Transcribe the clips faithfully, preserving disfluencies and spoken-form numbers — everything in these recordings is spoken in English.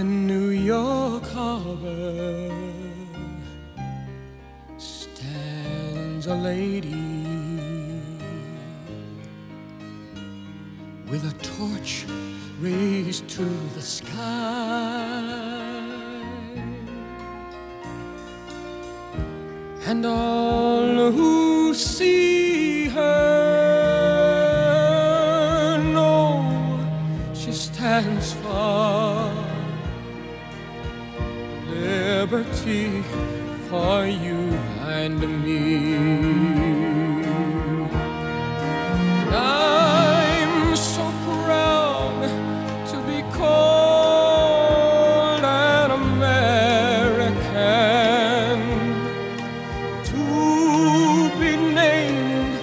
In New York Harbor stands a lady with a torch raised to the sky, and all who see her know she stands for liberty for you and me. And I'm so proud to be called an American, to be named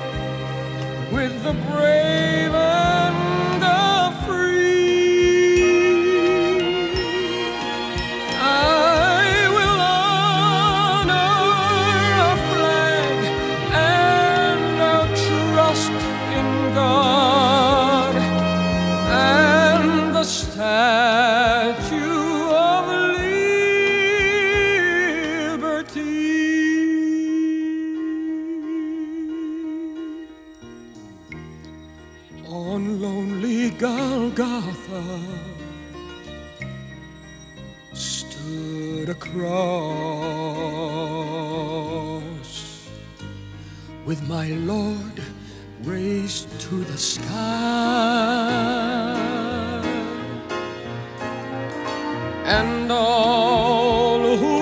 with the brave and the free. I On lonely Golgotha stood a cross with my Lord raised to the sky, and all who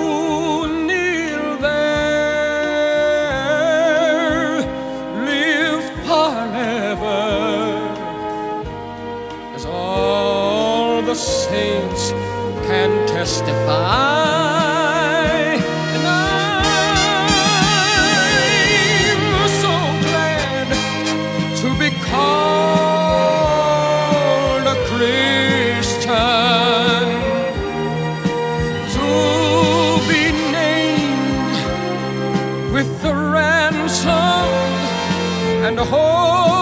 kneel there live forever, as all the saints can testify. And I'm so glad to be called a Christian, to be named with the ransom and the whole.